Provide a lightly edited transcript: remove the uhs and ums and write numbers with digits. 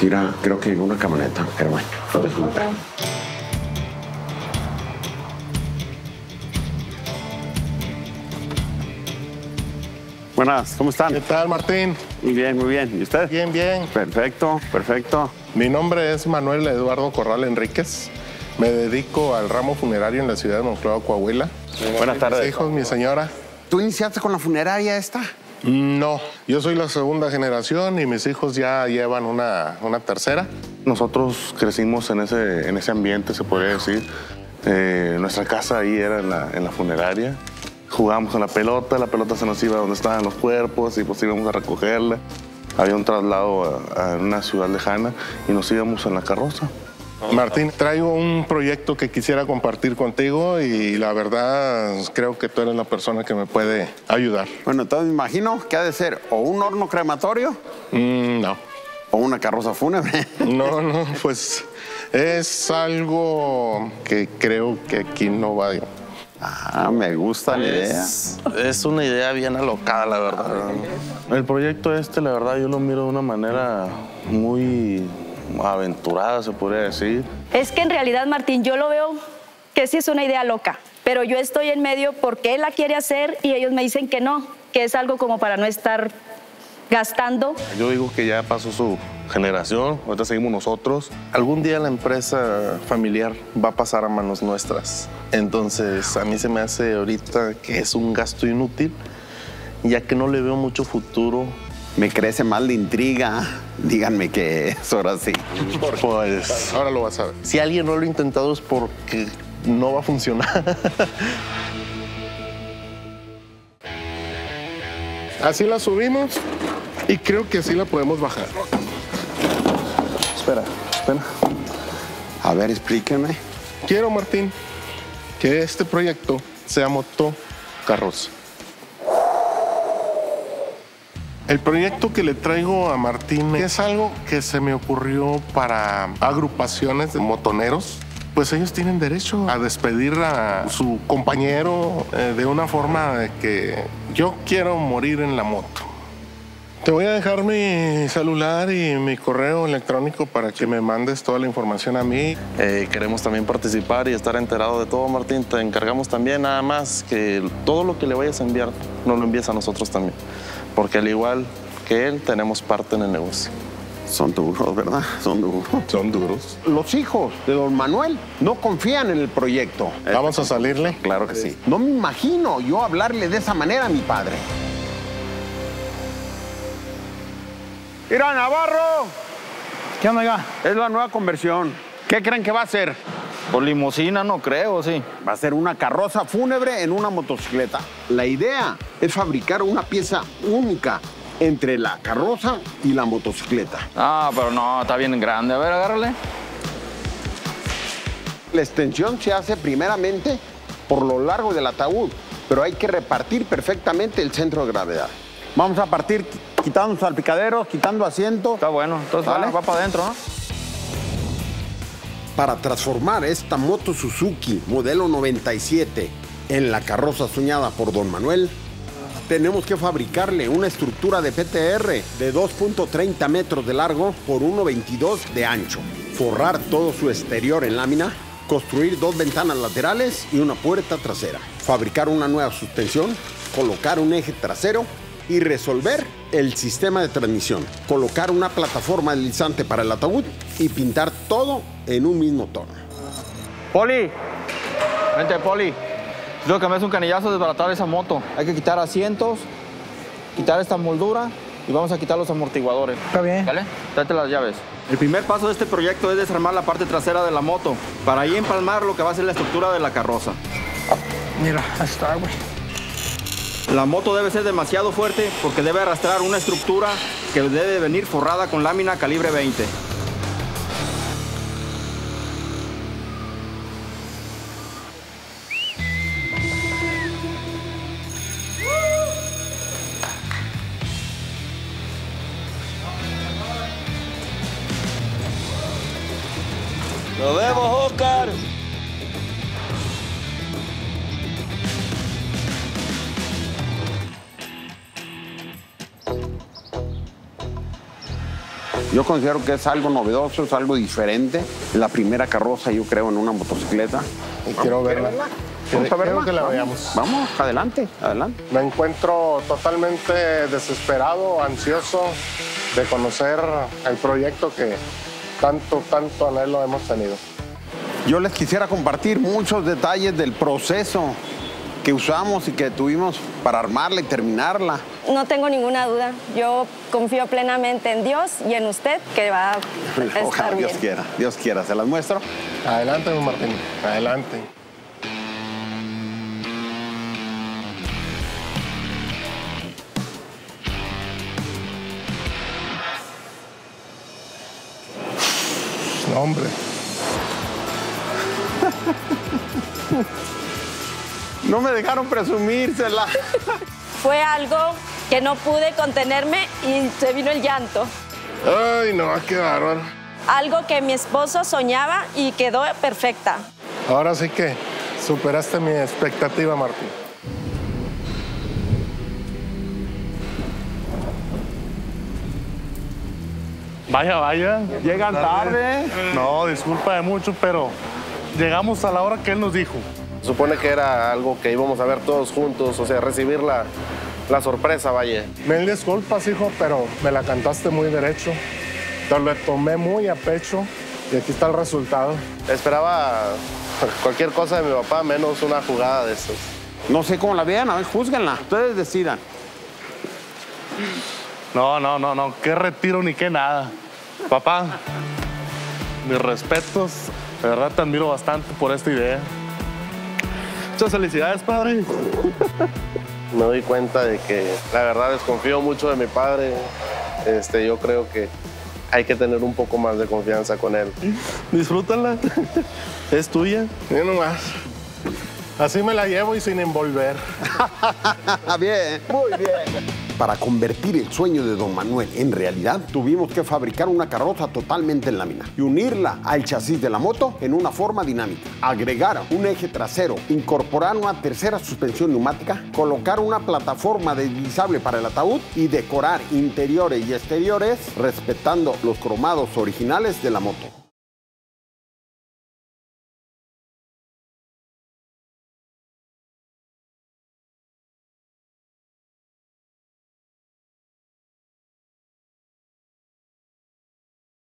sí era, creo que en una camioneta, pero bueno, lo desmonté. Buenas, ¿cómo están? ¿Qué tal, Martín? Muy bien, muy bien. ¿Y usted? Bien, bien. Perfecto, perfecto. Mi nombre es Manuel Eduardo Corral Enríquez. Me dedico al ramo funerario en la ciudad de Monclova, Coahuila. Buenas tardes. Mis hijos, mi señora. ¿Tú iniciaste con la funeraria esta? No, yo soy la segunda generación y mis hijos ya llevan una tercera. Nosotros crecimos en ese ambiente, se podría decir. Nuestra casa ahí era en la funeraria. Jugábamos con la pelota se nos iba donde estaban los cuerpos y pues íbamos a recogerla. Había un traslado a una ciudad lejana y nos íbamos en la carroza. Martín, traigo un proyecto que quisiera compartir contigo y la verdad creo que tú eres la persona que me puede ayudar. Bueno, entonces me imagino que ha de ser o un horno crematorio. No. ¿O una carroza fúnebre? No, no, pues es algo que creo que aquí no va. Ah, me gusta la idea. Es una idea bien alocada, la verdad. El proyecto este, la verdad, yo lo miro de una manera muy aventurada, se podría decir. Es que en realidad, Martín, yo lo veo que sí es una idea loca, pero yo estoy en medio porque él la quiere hacer y ellos me dicen que no, que es algo como para no estar gastando. Yo digo que ya pasó su generación, ahorita seguimos nosotros. Algún día la empresa familiar va a pasar a manos nuestras. Entonces, a mí se me hace ahorita que es un gasto inútil, ya que no le veo mucho futuro. Me crece mal la intriga. Díganme que es ahora sí. Pues ahora lo vas a ver. Si alguien no lo ha intentado es porque no va a funcionar. Así la subimos y creo que así la podemos bajar. Espera, espera. A ver, explíqueme. Quiero, Martín, que este proyecto sea motocarroza. El proyecto que le traigo a Martín es algo que se me ocurrió para agrupaciones de motoneros. Pues ellos tienen derecho a despedir a su compañero de una forma de que yo quiero morir en la moto. Te voy a dejar mi celular y mi correo electrónico para que me mandes toda la información a mí. Queremos también participar y estar enterado de todo, Martín. Te encargamos también nada más que todo lo que le vayas a enviar, nos lo envíes a nosotros también. Porque al igual que él, tenemos parte en el negocio. Son duros, ¿verdad? Son duros. Son duros. Los hijos de don Manuel no confían en el proyecto. ¿Vamos a salirle? Claro que sí. No me imagino yo hablarle de esa manera a mi padre. Mira, Navarro. ¿Qué onda acá? Es la nueva conversión. ¿Qué creen que va a ser? Por limusina no creo, sí. Va a ser una carroza fúnebre en una motocicleta. La idea es fabricar una pieza única entre la carroza y la motocicleta. Ah, pero no, está bien grande. A ver, agárrale. La extensión se hace primeramente por lo largo del ataúd, pero hay que repartir perfectamente el centro de gravedad. Vamos a partir quitando salpicaderos, quitando asientos. Está bueno, entonces ¿vale? Va para adentro, ¿no? Para transformar esta moto Suzuki modelo 97 en la carroza soñada por don Manuel, tenemos que fabricarle una estructura de PTR de 2.30 metros de largo por 1.22 de ancho, forrar todo su exterior en lámina, construir dos ventanas laterales y una puerta trasera, fabricar una nueva suspensión, colocar un eje trasero y resolver el sistema de transmisión, colocar una plataforma deslizante para el ataúd y pintar todo en un mismo tono. Poli, vente, Poli. Lo que me hace un canillazo desbaratar esa moto. Hay que quitar asientos, quitar esta moldura y vamos a quitar los amortiguadores. Está bien. ¿Vale? Tráete las llaves. El primer paso de este proyecto es desarmar la parte trasera de la moto para ahí empalmar lo que va a ser la estructura de la carroza. Mira, ahí está, güey. La moto debe ser demasiado fuerte porque debe arrastrar una estructura que debe venir forrada con lámina calibre 20. ¡Nos vemos, Óscar! Yo considero que es algo novedoso, es algo diferente. La primera carroza, yo creo, en una motocicleta. Y quiero verla. Vamos a verla. Que la veamos. Vamos, adelante, adelante. Me encuentro totalmente desesperado, ansioso de conocer el proyecto que tanto anhelo hemos tenido. Yo les quisiera compartir muchos detalles del proceso que usamos y que tuvimos para armarla y terminarla. No tengo ninguna duda. Yo confío plenamente en Dios y en usted, que va a estar bien. Dios quiera, se las muestro. Adelante, don Martín, adelante. No, hombre. No me dejaron presumírsela. Fue algo que no pude contenerme y se vino el llanto. Ay, no, qué bárbaro. Algo que mi esposo soñaba y quedó perfecta. Ahora sí que superaste mi expectativa, Martín. Vaya, vaya. Llegan tarde. No, disculpa de mucho, pero llegamos a la hora que él nos dijo. Supone que era algo que íbamos a ver todos juntos, o sea, recibir la sorpresa, vaya. Mil disculpas, hijo, pero me la cantaste muy derecho. Te lo tomé muy a pecho y aquí está el resultado. Esperaba cualquier cosa de mi papá, menos una jugada de esas. No sé cómo la vean, a ver, júzguenla. Ustedes decidan. No, qué retiro ni qué nada. Papá, mis respetos. De verdad te admiro bastante por esta idea. Muchas felicidades, padre. Me doy cuenta de que la verdad desconfío mucho de mi padre. Yo creo que hay que tener un poco más de confianza con él. Disfrútala. Es tuya. Yo nomás. Así me la llevo y sin envolver. Bien. Muy bien. Para convertir el sueño de don Manuel en realidad, tuvimos que fabricar una carroza totalmente en lámina y unirla al chasis de la moto en una forma dinámica. Agregar un eje trasero, incorporar una tercera suspensión neumática, colocar una plataforma deslizable para el ataúd y decorar interiores y exteriores respetando los cromados originales de la moto.